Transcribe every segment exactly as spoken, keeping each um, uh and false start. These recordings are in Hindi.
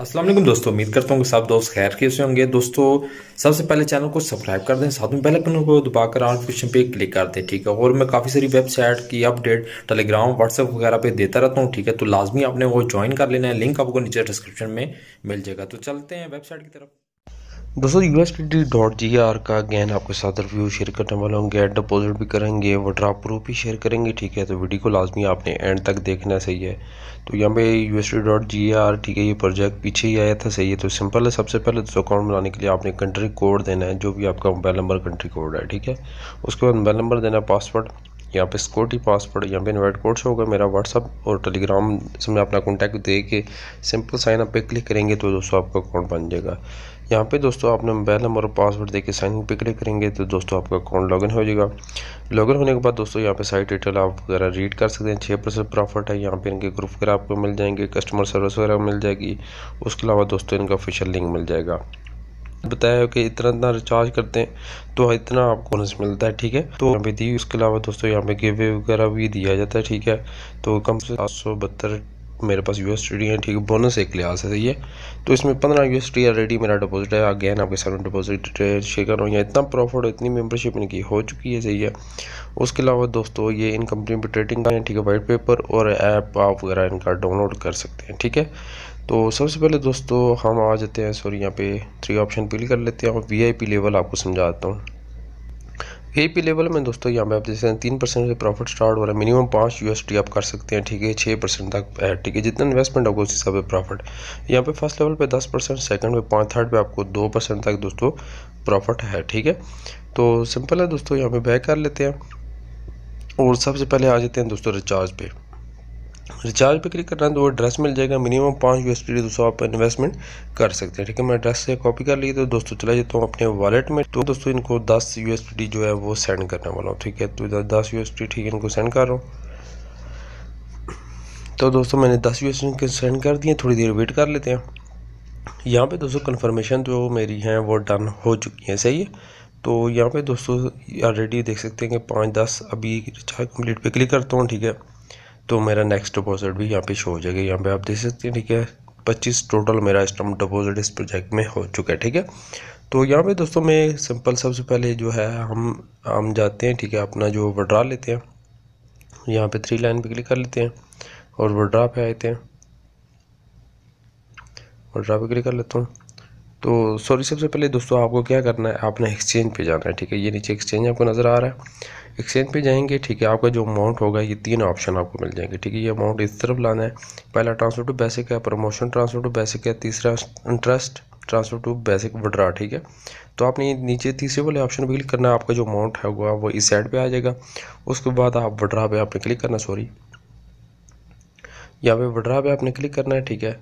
अस्सलाम वालेकुम दोस्तों, उम्मीद करता हूँ कि सब दोस्त खैर के से होंगे। दोस्तों सबसे पहले चैनल को सब्सक्राइब कर दें, साथ में बेल आइकन को दबाकर ऑल नोटिफिकेशन पे क्लिक कर दें, ठीक है। और मैं काफ़ी सारी वेबसाइट की अपडेट टेलीग्राम व्हाट्सएप वगैरह पे देता रहता हूँ, ठीक है। तो लाजमी आपने वो ज्वाइन कर लेना है, लिंक आपको नीचे डिस्क्रिप्शन में मिल जाएगा। तो चलते हैं वेबसाइट की तरफ। दोस्तों यूएसडी डॉट जी आर का अगैन आपके साथ रिव्यू शेयर करने वाला हूँ, गेट डिपॉजिट भी करेंगे, विड्रॉ प्रूफ भी शेयर करेंगे, ठीक है। तो वीडियो को लाजमी आपने एंड तक देखना सही है। तो यहाँ पे यूएसडी डॉट जी आर, ठीक है, ये प्रोजेक्ट पीछे ही आया था, सही है। तो सिंपल है, सबसे पहले दोस्तों अकाउंट बनाने के लिए आपने कंट्री कोड देना है, जो भी आपका मोबाइल नंबर कंट्री कोड है, ठीक है। उसके बाद मोबाइल नंबर देना, पासवर्ड यहाँ पे सिक्योरिटी पासवर्ड, यहाँ पे इनवाइट कोड शो होगा मेरा व्हाट्सअप और टेलीग्राम में, अपना कॉन्टैक्ट दे के सिंपल साइन अप पे क्लिक करेंगे तो दोस्तों आपका अकाउंट बन जाएगा। यहाँ पे दोस्तों आपने मोबाइल नंबर और पासवर्ड देके साइन इन पे क्लिक करेंगे तो दोस्तों आपका अकाउंट लॉगिन हो जाएगा। लॉगिन होने के बाद दोस्तों यहाँ पे साइट डिटेल आप वगैरह रीड कर सकते हैं। छः परसेंट प्रॉफिट है, यहाँ पे इनके ग्रुप वगैरह आपको मिल जाएंगे, कस्टमर सर्विस वगैरह मिल जाएगी। उसके अलावा दोस्तों इनका ऑफिशियल लिंक मिल जाएगा, बताया कि इतना इतना रिचार्ज करते हैं तो इतना आपको बोनस मिलता है, ठीक है। तो यहाँ पे दी, उसके अलावा दोस्तों यहाँ पे गिव अवे वगैरह भी दिया जाता है, ठीक है। तो कम से सात सौ बहत्तर मेरे पास यूएसडी है, ठीक है, बोनस एक क्लास है, सही है। तो इसमें पंद्रह यूएसडी ऑलरेडी मेरा डिपॉजिट है, अगेन आपके सामने डिपॉजिट शेयर कर रहा हूँ। यहाँ इतना प्रॉफिट, इतनी मेंबरशिप इनकी हो चुकी है, सही है। उसके अलावा दोस्तों ये इन कंपनी पर ट्रेडिंग का है, ठीक है, वाइट पेपर और ऐप आप वगैरह इनका डाउनलोड कर सकते हैं, ठीक है। तो सबसे पहले दोस्तों हम आ जाते हैं, सॉरी यहाँ पे थ्री ऑप्शन क्लिक कर लेते हैं और वी आई पी लेवल आपको समझाता हूँ। वी आई पी लेवल में दोस्तों यहाँ पे आप जैसे तीन परसेंट से प्रॉफिट स्टार्ट हो रहा है, मिनिमम पाँच यूएसडी आप कर सकते हैं, ठीक है, छः परसेंट तक है, ठीक है। जितना इन्वेस्टमेंट होगा उस हिसाब से प्रॉफिट। यहाँ पे फर्स्ट लेवल पे दस परसेंट, सेकेंड पे पाँच, थर्ड पे आपको दो परसेंट तक दोस्तों प्रॉफिट है, ठीक है। तो सिंपल है दोस्तों, यहाँ पे बैक कर लेते हैं और सबसे पहले आ जाते हैं दोस्तों रिचार्ज पे। रिचार्ज पे क्लिक करना है तो वो एड्रेस मिल जाएगा, मिनिमम पाँच यूएसडी दोस्तों आप इन्वेस्टमेंट कर सकते हैं, ठीक है। मैं एड्रेस से कॉपी कर ली तो दोस्तों चला जाता हूँ अपने वॉलेट में। तो दोस्तों इनको दस यूएसडी जो है वो सेंड करने वाला हूँ, ठीक है। तो दस यूएसडी, ठीक है, इनको सेंड कर रहा हूँ। तो दोस्तों मैंने दस यूएसडी सेंड कर दिए, थोड़ी देर वेट कर लेते हैं। यहाँ पर दोस्तों कन्फर्मेशन जो मेरी है वो डन हो चुकी है, सही है। तो यहाँ पर दोस्तों ऑलरेडी देख सकते हैं कि पाँच दस अभी रिचार्ज कम्प्लीट पर क्लिक करता हूँ, ठीक है। तो मेरा नेक्स्ट डिपॉजिट भी यहाँ पे शो हो जाएगा, यहाँ पे आप देख सकते हैं, ठीक है। पच्चीस टोटल मेरा इस टाइम डिपॉजिट इस प्रोजेक्ट में हो चुका है, ठीक है। तो यहाँ पे दोस्तों मैं सिंपल सबसे पहले जो है हम हम जाते हैं, ठीक है, अपना जो विड्रॉ लेते हैं। यहाँ पे थ्री लाइन पे क्लिक कर लेते हैं और विड्रॉ पे आते हैं, विड्रॉ पे क्लिक कर लेता हूँ। तो सॉरी सबसे पहले दोस्तों आपको क्या करना है, आपने एक्सचेंज पे जाना है, ठीक है। ये नीचे एक्सचेंज आपको नज़र आ रहा है, एक्सचेंज पे जाएंगे, ठीक है। आपका जो अमाउंट होगा ये तीन ऑप्शन आपको मिल जाएंगे, ठीक है। ये अमाउंट इस तरफ लाना है, पहला ट्रांसफर टू बेसिक है, प्रमोशन ट्रांसफर टू बेसिक है, तीसरा interest transfer to basic withdraw, ठीक है। तो आपने नीचे तीसरे वाले ऑप्शन पर क्लिक करना है, आपका जो अमाउंट है वो इस साइड पर आ जाएगा। उसके बाद आप विड्रॉ पर आपने क्लिक करना, सॉरी यहाँ पर विड्रॉ पर आपने क्लिक करना है, ठीक है।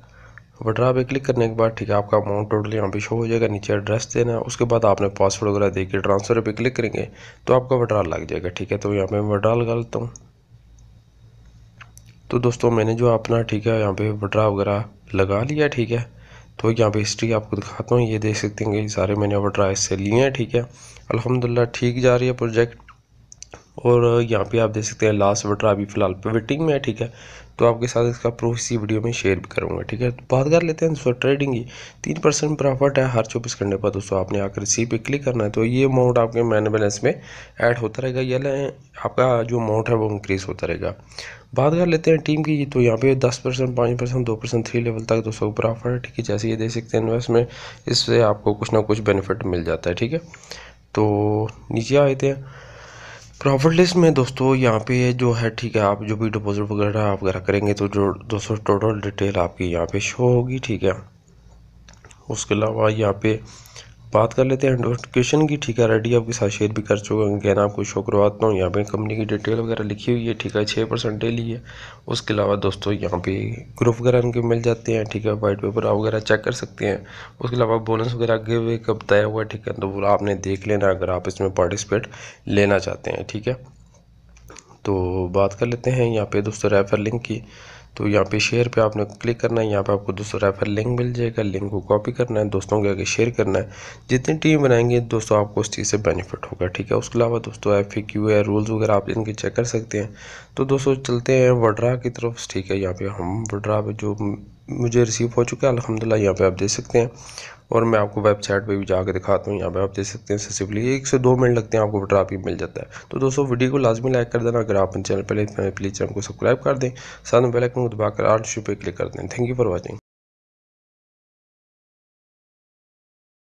विड्रॉ पे क्लिक करने के बाद, ठीक है, आपका अमाउंट टोटल यहाँ पे शो हो जाएगा, नीचे एड्रेस देना है। उसके बाद आपने पासवर्ड वगैरह देके ट्रांसफर पे क्लिक करेंगे तो आपका विड्रॉ लग जाएगा, ठीक है। तो यहाँ पे मैं विड्रॉ लगा लेता हूँ। तो दोस्तों मैंने जो अपना, ठीक है, यहाँ पे विड्रॉ वगैरह लगा लिया, ठीक है। तो यहाँ पे हिस्ट्री आपको दिखाता हूँ, ये देख सकते हैं कि सारे मैंने विड्रॉ इससे लिए हैं, ठीक है। अल्हम्दुलिल्लाह ठीक जा रही है प्रोजेक्ट और यहाँ पे आप देख सकते हैं लास्ट विड्रॉ अभी फिलहाल वेटिंग में है, ठीक है। तो आपके साथ इसका प्रूफ इसी वीडियो में शेयर भी करूँगा, ठीक है। तो बात कर लेते हैं दोस्तों ट्रेडिंग की। तीन परसेंट प्रॉफिट है हर चौबीस घंटे पर, दोस्तों आपने आकर इसी पे क्लिक करना है तो ये अमाउंट आपके मैन बैलेंस में ऐड होता रहेगा, या आपका जो अमाउंट है वो इंक्रीज होता रहेगा। बात कर लेते हैं टीम की। तो यहाँ पे दस परसेंट पाँच परसेंट दो परसेंट थ्री लेवल तक दोस्तों प्रॉफिट है, ठीक है। जैसे ये देख सकते हैं इन्वेस्टमेंट, इससे आपको कुछ ना कुछ बेनिफिट मिल जाता है, ठीक है। तो नीचे आए थे प्रॉफिट लिस्ट में दोस्तों, यहाँ पे जो है, ठीक है, आप जो भी डिपॉजिट वगैरह आप वगैरह करेंगे तो जो दोस्तों टोटल डिटेल आपकी यहाँ पे शो होगी, ठीक है। उसके अलावा यहाँ पे बात कर लेते हैं नोटिफिकेशन की, ठीक है। रेडी आपके साथ शेयर भी कर चुका हूँ, गहना आपको शो करवाता हूँ। यहाँ पे कंपनी की डिटेल वगैरह लिखी हुई है, ठीक है, छः परसेंट डेली है। उसके अलावा दोस्तों यहाँ पे ग्रुप वगैरह इनके मिल जाते हैं, ठीक है, वाइट पेपर आप वगैरह चेक कर सकते हैं। उसके अलावा बोनस वगैरह गिव अवे का बताया हुआ है, ठीक है। तो वो आपने देख लेना अगर आप इसमें पार्टिसिपेट लेना चाहते हैं, ठीक है। तो बात कर लेते हैं यहाँ पे दोस्तों रेफर लिंक की। तो यहाँ पे शेयर पे आपने क्लिक करना है। यहाँ पे आपको दोस्तों रेफर लिंक मिल जाएगा, लिंक को कॉपी करना है, दोस्तों के आगे शेयर करना है। जितनी टीम बनाएंगे दोस्तों आपको उस चीज़ से बेनिफिट होगा, ठीक है। उसके अलावा दोस्तों एफ ए क्यू है, रूल्स वगैरह आप इनके चेक कर सकते हैं। तो दोस्तों चलते हैं वड्रा की तरफ, ठीक है। यहाँ पे हम वड्रा जो मुझे रिसीव हो चुका है अल्हम्दुलिल्लाह, यहाँ पे आप देख सकते हैं। और मैं आपको वेबसाइट पे भी जाकर दिखाता हूँ। यहाँ पे आप देख सकते हैं सिंपली एक से दो मिनट लगते हैं, आपको विड्रॉ भी मिल जाता है। तो दोस्तों वीडियो को लाजमी लाइक कर देना। अगर आप चैनल पर प्लीज़ चैनल को सब्सक्राइब कर दें, साथ में बेल आइकन को दबाकर आठ पे क्लिक कर दें। Thank you for watching.